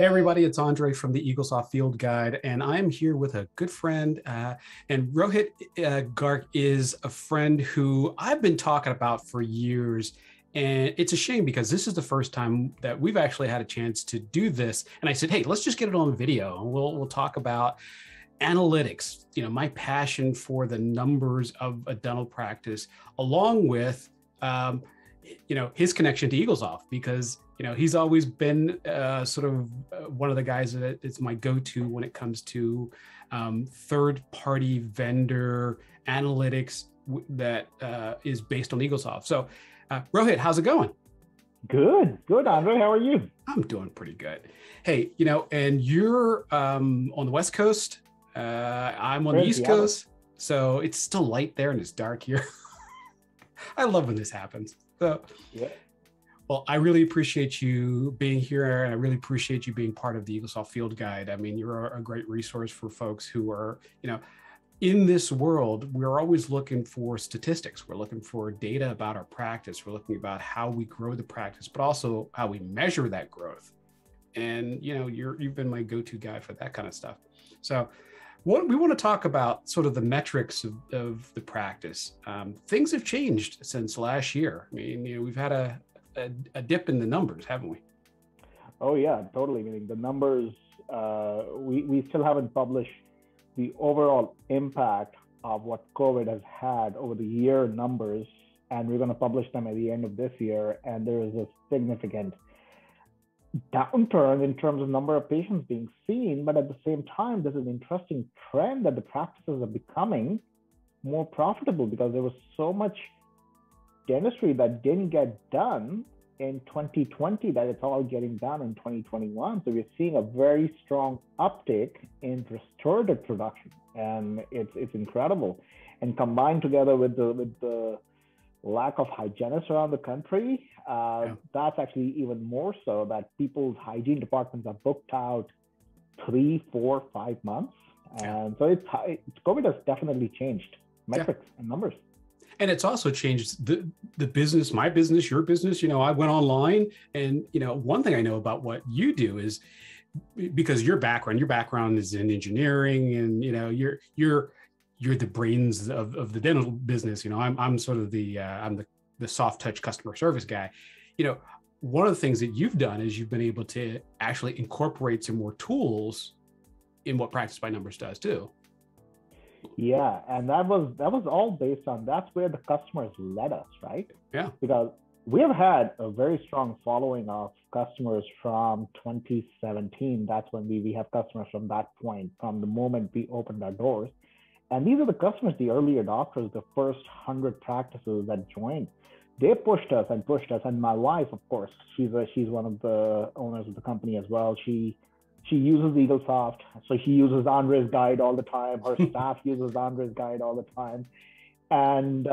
Hey everybody, it's Andre from the Eaglesoft Field Guide, and I'm here with a good friend, and Rohit Garg is a friend who I've been talking about for years, and it's a shame because this is the first time that we've actually had a chance to do this. And I said, hey, let's just get it on video, and we'll talk about analytics, you know, my passion for the numbers of a dental practice, along with you know, his connection to Eaglesoft, because you know, he's always been sort of one of the guys that it's my go-to when it comes to third-party vendor analytics that is based on Eaglesoft. So Rohit, how's it going? Good, good, Andre, how are you? I'm doing pretty good. Hey, you know, and you're on the West Coast, I'm on the East Coast, so it's still light there and it's dark here. I love when this happens. So, yeah. Well, I really appreciate you being here, and I really appreciate you being part of the Eaglesoft Field Guide. I mean, you're a great resource for folks who are, you know, in this world, we're always looking for statistics. We're looking for data about our practice. We're looking about how we grow the practice, but also how we measure that growth. And, you know, you've been my go-to guy for that kind of stuff. So what we want to talk about, sort of the metrics of the practice. Things have changed since last year. I mean, you know, we've had a dip in the numbers, haven't we? Oh yeah, totally. I mean, the numbers, we still haven't published the overall impact of what COVID has had over the year numbers, and we're going to publish them at the end of this year. And there is a significant downturn in terms of number of patients being seen, but at the same time, this is an interesting trend that the practices are becoming more profitable because there was so much dentistry that didn't get done in 2020 that it's all getting done in 2021. So we're seeing a very strong uptick in restorative production, and it's incredible. And combined together with the lack of hygienists around the country, that's actually even more so that people's hygiene departments are booked out 3, 4, 5 months. And so COVID has definitely changed metrics and numbers. And it's also changed the business, my business, your business. You know, I went online, and, you know, one thing I know about what you do is because your background is in engineering, and, you know, you're the brains of the dental business. You know, I'm sort of the soft touch customer service guy. You know, one of the things that you've done is you've been able to actually incorporate some more tools in what Practice by Numbers does too. Yeah, and that was all based on, that's where the customers led us, right? Yeah. Because we have had a very strong following of customers from 2017. That's when we have customers from that point, from the moment we opened our doors. And these are the customers, the early adopters, the first 100 practices that joined. They pushed us. And my wife, of course, she's one of the owners of the company as well. She uses Eaglesoft, so she uses Andre's guide all the time. Her staff uses Andre's guide all the time. And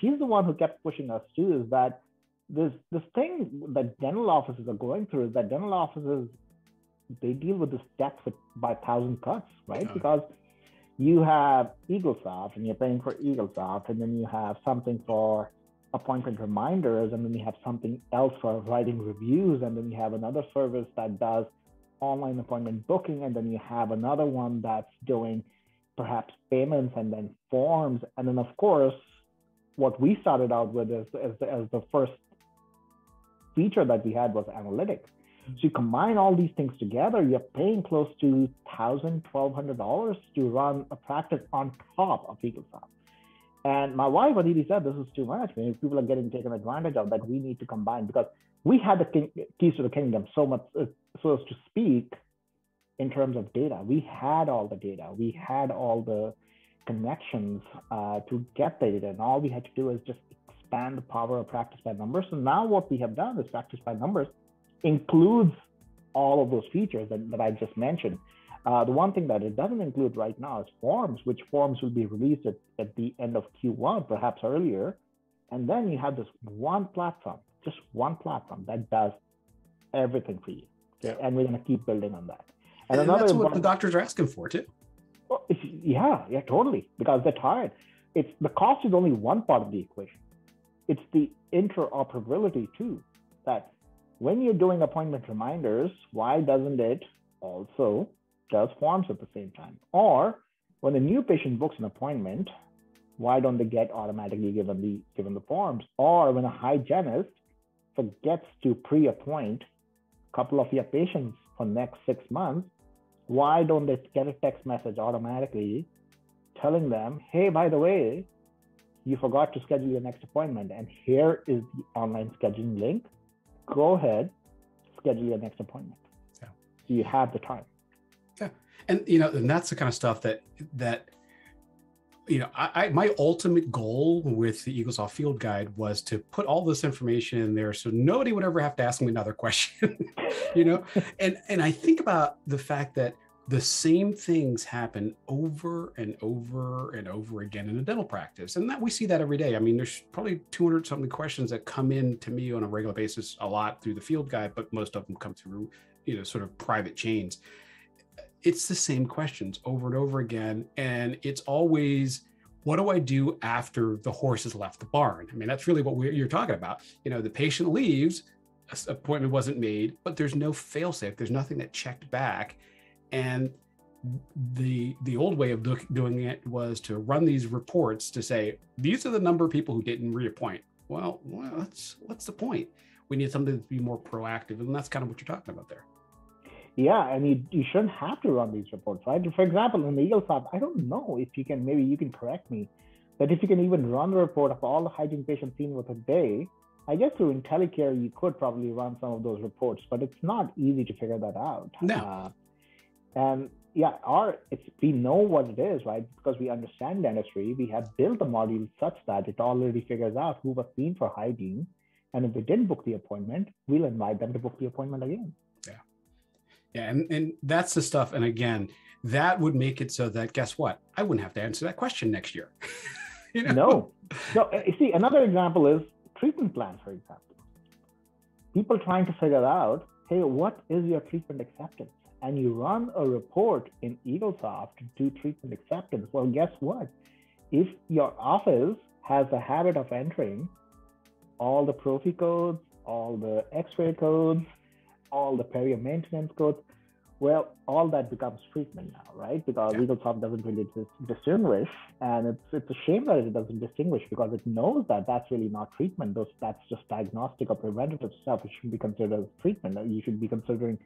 she's the one who kept pushing us too, is that this thing that dental offices are going through is that dental offices, they deal with this death by 1,000 cuts, right? Yeah. Because you have Eaglesoft and you're paying for Eaglesoft, and then you have something for appointment reminders, and then you have something else for writing reviews, and then you have another service that does online appointment booking, and then you have another one that's doing perhaps payments and then forms. And then, of course, what we started out with as the first feature that we had was analytics. So you combine all these things together, you're paying close to $1,000, $1,200 to run a practice on top of Eaglesoft. And my wife Aditi said, this is too much. I mean, people are getting taken advantage of, that we need to combine, because we had the keys to the kingdom, so much, so as to speak, in terms of data. We had all the data. We had all the connections to get the data. And all we had to do is just expand the power of Practice by Numbers. So now what we have done is Practice by Numbers includes all of those features that I just mentioned. The one thing that it doesn't include right now is forms, which forms will be released at the end of Q1, perhaps earlier. And then you have this one platform, just one platform that does everything for you. Yeah. And we're going to keep building on that. And that's what the doctors are asking for too. Well, yeah, totally. Because they're tired. It's the cost is only one part of the equation. It's the interoperability too, that when you're doing appointment reminders, why doesn't it also does forms at the same time? Or when a new patient books an appointment, why don't they get automatically given the forms? Or when a hygienist forgets to pre-appoint a couple of your patients for next 6 months, why don't they get a text message automatically telling them, hey, by the way, you forgot to schedule your next appointment, and here is the online scheduling link. Go ahead, schedule your next appointment. Yeah. So you have the time. Yeah, and you know, and that's the kind of stuff that you know, I my ultimate goal with the Eaglesoft Field Guide was to put all this information in there so nobody would ever have to ask me another question. You know, and I think about the fact that the same things happen over and over and over again in a dental practice. And that we see that every day. I mean, there's probably 200 something questions that come in to me on a regular basis, a lot through the field guide, but most of them come through, you know, sort of private chains. It's the same questions over and over again. And it's always, what do I do after the horse has left the barn? I mean, that's really what you're talking about. You know, the patient leaves, appointment wasn't made, but there's no fail-safe. There's nothing that checked back. And the old way of doing it was to run these reports to say, these are the number of people who didn't reappoint. Well, what's the point? We need something to be more proactive. And that's kind of what you're talking about there. Yeah, and you shouldn't have to run these reports, right? For example, in the Eaglesoft, I don't know if you can, maybe you can correct me, but if you can even run the report of all the hygiene patients seen with a day, I guess through IntelliCare, you could probably run some of those reports, but it's not easy to figure that out. No. And yeah, we know what it is, right? Because we understand dentistry, we have built a module such that it already figures out who was seen for hygiene. And if they didn't book the appointment, we'll invite them to book the appointment again. Yeah. Yeah. And that's the stuff. And again, that would make it so that, guess what? I wouldn't have to answer that question next year. You know? No. You see, another example is treatment plans, for example. People trying to figure out, hey, what is your treatment acceptance? And you run a report in Eaglesoft to do treatment acceptance. Well, guess what? If your office has a habit of entering all the pro-fee codes, all the x-ray codes, all the peri-maintenance codes, well, all that becomes treatment now, right? Because Eaglesoft doesn't really distinguish. And it's a shame that it doesn't distinguish, because it knows that that's really not treatment. That's just diagnostic or preventative stuff. It shouldn't be considered as treatment. You should be considering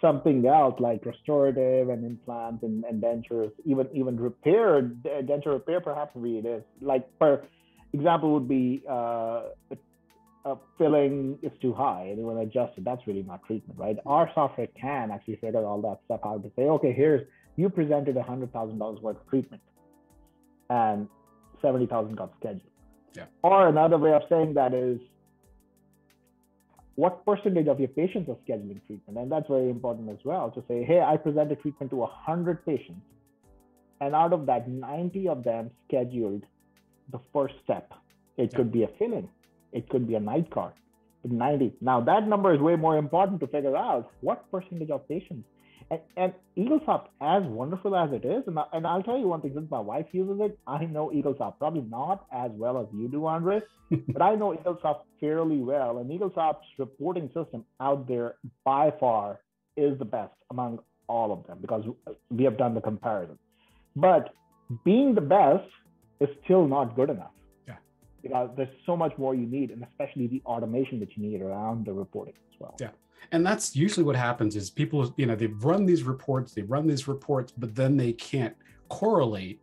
something else like restorative and implants and dentures, even repair, denture repair, perhaps it is. Like, for example, would be a filling is too high and when adjusted, that's really not treatment, right? Our software can actually figure all that stuff out to say, okay, here's, you presented $100,000 worth of treatment and $70,000 got scheduled. Yeah. Or another way of saying that is, what percentage of your patients are scheduling treatment? And that's very important as well, to say, hey, I presented treatment to 100 patients. And out of that, 90 of them scheduled the first step. It could be a fill-in. It could be a night card, but 90. Now that number is way more important to figure out what percentage of patients. And Eaglesoft, as wonderful as it is, and I'll tell you one thing, since my wife uses it, I know Eaglesoft, probably not as well as you do, Andre, but I know Eaglesoft fairly well. And Eaglesoft's reporting system out there by far is the best among all of them, because we have done the comparison. But being the best is still not good enough. Yeah. Because there's so much more you need, and especially the automation that you need around the reporting as well. Yeah. And that's usually what happens is people, you know, they run these reports, but then they can't correlate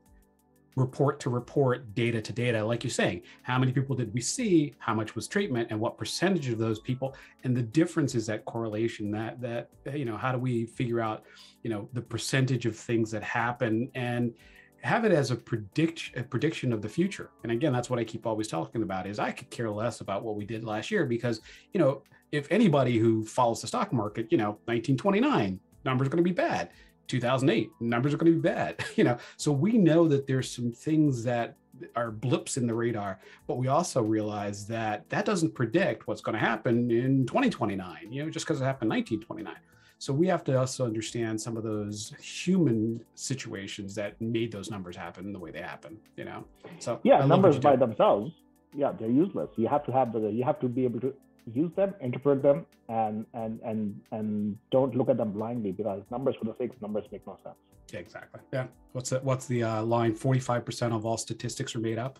report to report, data to data. Like you're saying, how many people did we see? How much was treatment and what percentage of those people? And the difference is that correlation that, you know, how do we figure out, you know, the percentage of things that happen and have it as a prediction of the future. And again, that's what I keep always talking about is I could care less about what we did last year because, you know, if anybody who follows the stock market, you know, 1929, numbers are going to be bad. 2008, numbers are going to be bad. You know, so we know that there's some things that are blips in the radar, but we also realize that doesn't predict what's going to happen in 2029, you know, just because it happened in 1929. So we have to also understand some of those human situations that made those numbers happen the way they happen, you know? So yeah, numbers by themselves, yeah, they're useless. You have to be able to use them, interpret them, and don't look at them blindly, because numbers for the sake of numbers make no sense. Yeah, exactly. Yeah. What's the line? 45% of all statistics are made up.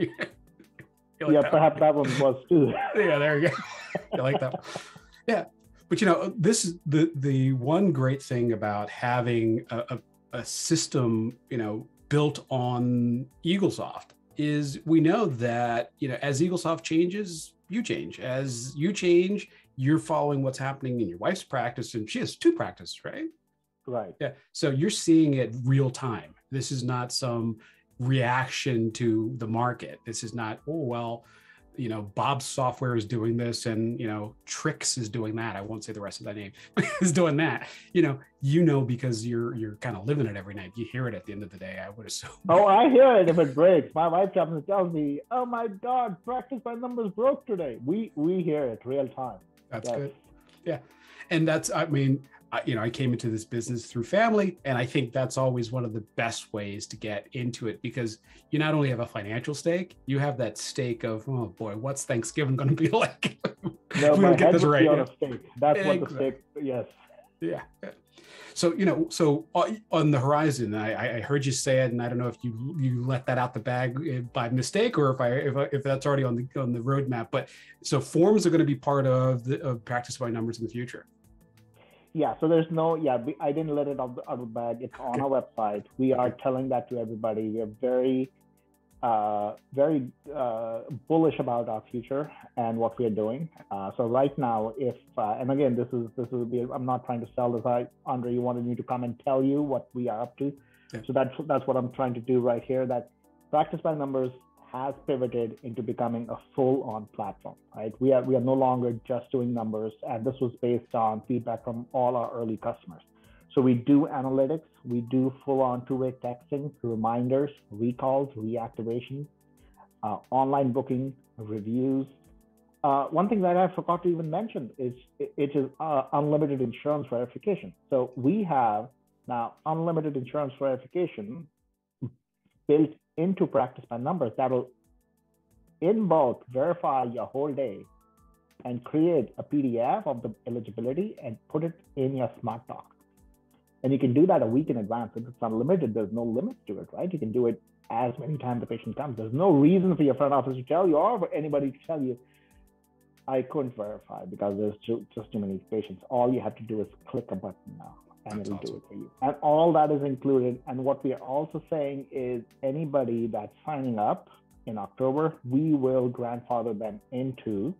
Like, yeah, that perhaps that one was too. Yeah, there you go. You like that one. Yeah, but you know, this is the one great thing about having a system, you know, built on Eaglesoft, is we know that, you know, as Eaglesoft changes, you change. As you change, you're following what's happening in your wife's practice, and she has two practices, right? Right. Yeah. So you're seeing it real time. This is not some reaction to the market. This is not, oh, well, you know, Bob's software is doing this, and, you know, Trix is doing that. I won't say the rest of that name, is doing that. You know, because you're kind of living it every night. You hear it at the end of the day, I would assume. Oh, I hear it if it breaks. My wife comes and tells me, oh my God, Practice by Numbers broke today. We hear it real time. That's good. Yeah. And that's, I mean, you know, I came into this business through family, and I think that's always one of the best ways to get into it, because you not only have a financial stake, you have that stake of, oh boy, what's Thanksgiving going to be like? No, we don't get this right. That's exactly what the stake. Yes. Yeah. So, you know, so on the horizon, I heard you say it, and I don't know if you let that out the bag by mistake, or if that's already on the roadmap. But so forms are going to be part of Practice by Numbers in the future. Yeah, so there's no, I didn't let it out of the bag. It's on our website. We are telling that to everybody. We are very, very bullish about our future and what we are doing. So right now, if, and again, I'm not trying to sell this. Andre, you wanted me to come and tell you what we are up to. Yeah. So that's what I'm trying to do right here, that Practice by Numbers has pivoted into becoming a full-on platform, right? We are no longer just doing numbers, and this was based on feedback from all our early customers. So we do analytics, we do full-on two-way texting, reminders, recalls, reactivation, online booking, reviews. One thing that I forgot to even mention is unlimited insurance verification. So we have now unlimited insurance verification built into Practice by Numbers that will in bulk verify your whole day and create a PDF of the eligibility and put it in your SmartDoc. And you can do that a week in advance. If it's unlimited, there's no limit to it, right? You can do it as many times the patient comes. There's no reason for your front office to tell you, or for anybody to tell you, I couldn't verify because there's just too many patients. All you have to do is click a button now. And it'll do it for you. And all that is included. And what we are also saying is anybody that's signing up in October, we will grandfather them into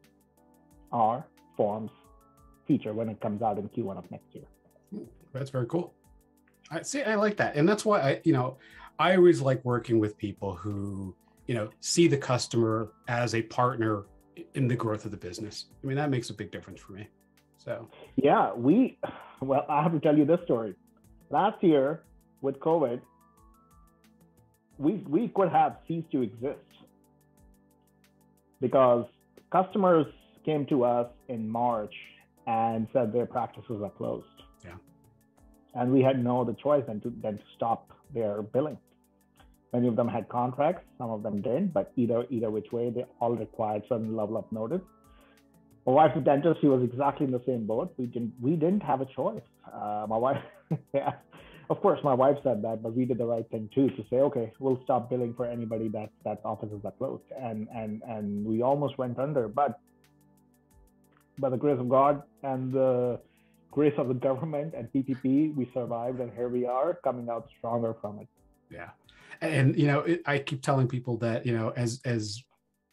our forms feature when it comes out in Q1 of next year. That's very cool. I like that. And that's why I always like working with people who, you know, see the customer as a partner in the growth of the business. I mean, that makes a big difference for me. So yeah, well, I have to tell you this story. Last year with COVID, we could have ceased to exist because customers came to us in March and said their practices are closed. Yeah. And we had no other choice than to stop their billing. Many of them had contracts, some of them didn't, but either which way, they all required certain level of notice. My wife's a dentist. She was exactly in the same boat. We didn't have a choice. My wife, yeah, of course, my wife said that, but we did the right thing too, to say, okay, we'll stop billing for anybody that offices are closed, and we almost went under, but by the grace of God and the grace of the government and PPP, we survived, and here we are coming out stronger from it. Yeah, and you know, I keep telling people that, you know, as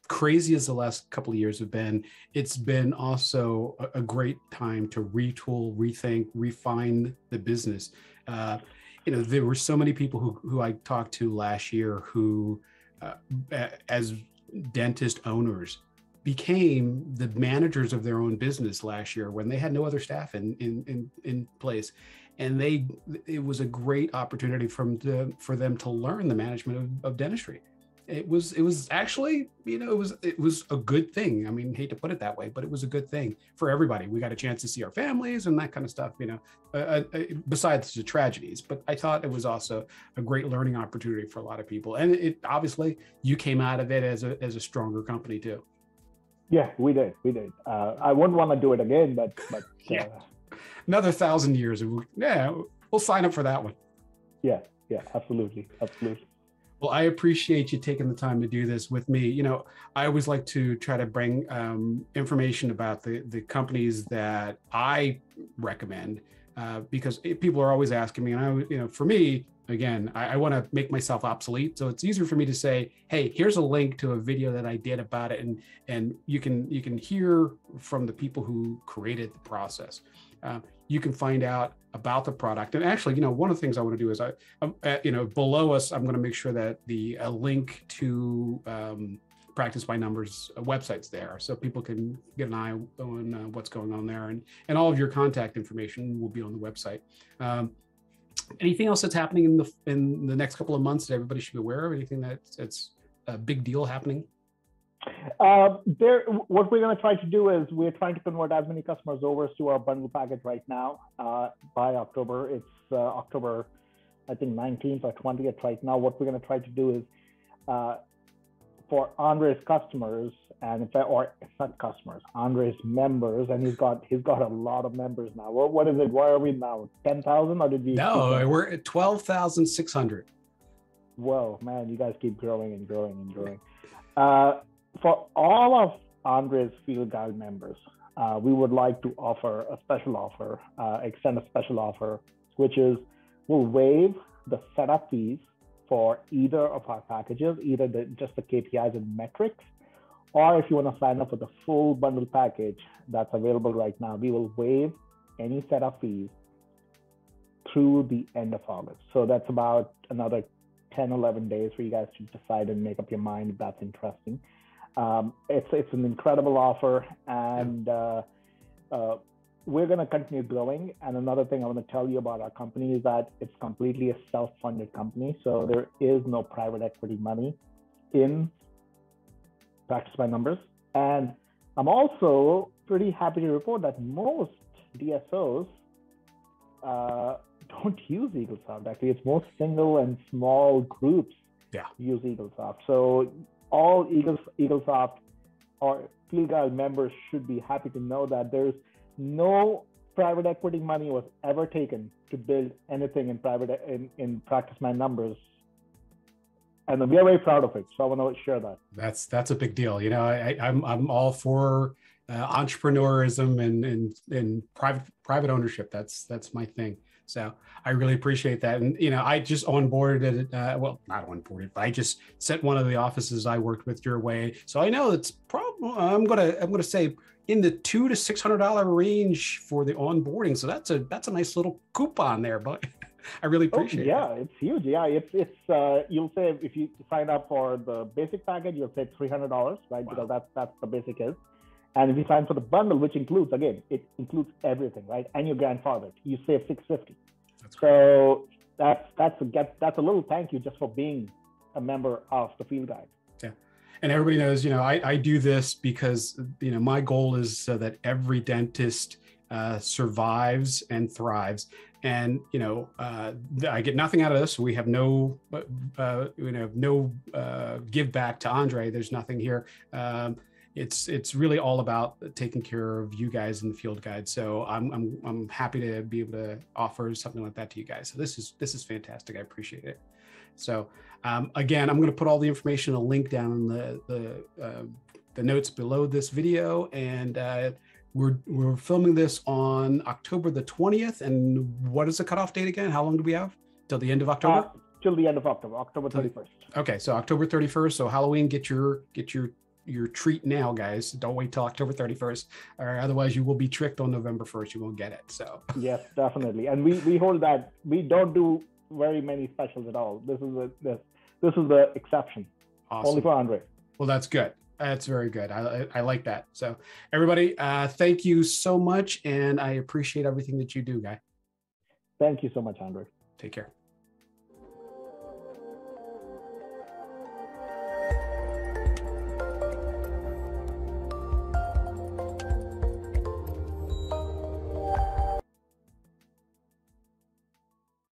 crazy as the last couple of years have been, it's been also a great time to retool, rethink, refine the business. You know, there were so many people who I talked to last year who, as dentist owners, became the managers of their own business last year when they had no other staff in place, and it was a great opportunity for them to learn the management of dentistry. It was actually, you know, it was a good thing. I mean, hate to put it that way, but it was a good thing for everybody. We got a chance to see our families and that kind of stuff, you know, besides the tragedies. But I thought it was also a great learning opportunity for a lot of people. And it obviously, you came out of it as a stronger company too. Yeah, we did. We did. I wouldn't want to do it again, but yeah. Another 1,000 years. Yeah, we'll sign up for that one. Yeah, yeah, absolutely, absolutely. Well, I appreciate you taking the time to do this with me. You know, I always like to try to bring information about the companies that I recommend because people are always asking me, and I, you know, for me, again, I want to make myself obsolete. So it's easier for me to say, hey, here's a link to a video that I did about it. And you can hear from the people who created the process. You can find out about the product. And actually, you know, one of the things I want to do is, you know, below us, I'm going to make sure that a link to Practice by Numbers website's there. So people can get an eye on what's going on there. And all of your contact information will be on the website. Anything else that's happening in the next couple of months that everybody should be aware of? Anything that's a big deal happening? What we're going to try to do is we're trying to convert as many customers over to our bundle package right now by October. It's October, I think 19th or 20th right now. What we're going to try to do is for Andre's customers and Andre's members, and he's got a lot of members now. What is it? Why are we now 10,000 or did we? No, we're at 12,600. Whoa, man! You guys keep growing and growing and growing. For all of Andre's Field Guide members, we would like to offer a special offer, extend a special offer, which is we'll waive the setup fees for either of our packages, either just the KPIs and metrics, or if you want to sign up for the full bundle package that's available right now, we will waive any setup fees through the end of August. So that's about another 10, 11 days for you guys to decide and make up your mind if that's interesting. It's an incredible offer, and we're going to continue growing. And another thing I want to tell you about our company is that it's completely a self-funded company. So there is no private equity money in Practice by Numbers. And I'm also pretty happy to report that most DSOs don't use Eaglesoft. Actually, it's most single and small groups use Eaglesoft. So all Eaglesoft or Field Guide members should be happy to know that there's no private equity money was ever taken to build anything in Practice by Numbers, and we are very proud of it. So I want to share that. That's a big deal. You know, I'm all for entrepreneurism and private ownership. That's my thing. So I really appreciate that. And, you know, I just onboarded it. Well, not onboarded, but I just sent one of the offices I worked with your way. So I know it's probably, I'm going to say in the $200 to $600 range for the onboarding. So that's a nice little coupon there, but I really appreciate it. Yeah, it's huge. Yeah. It's you'll save, if you sign up for the basic package, you'll save $300, right? Wow. Because that's the basic is. And if you sign for the bundle, which includes, again, it includes everything, right? And your grandfather, you save $650. That's great. So that's a little thank you just for being a member of the Field Guide. Yeah, and everybody knows, you know, I do this because, you know, my goal is so that every dentist survives and thrives. And, you know, I get nothing out of this. We have no give back to Andre. There's nothing here. It's really all about taking care of you guys in the Field Guide. So I'm happy to be able to offer something like that to you guys. So this is fantastic. I appreciate it. So again, I'm going to put all the information, a link down in the notes below this video. And we're filming this on October the 20th. And what is the cutoff date again? How long do we have till the end of October? Till the end of October, October 31st. Okay, so October 31st. So Halloween, get your treat now, guys. Don't wait till October 31st, or otherwise you will be tricked on November 1st. You won't get it. So yes, definitely. And we hold that. We don't do very many specials at all. This is the exception. Awesome. Only for Andre. Well, that's good. That's very good. I like that. So everybody, thank you so much, and I appreciate everything that you do, guy. Thank you so much, Andre. Take care.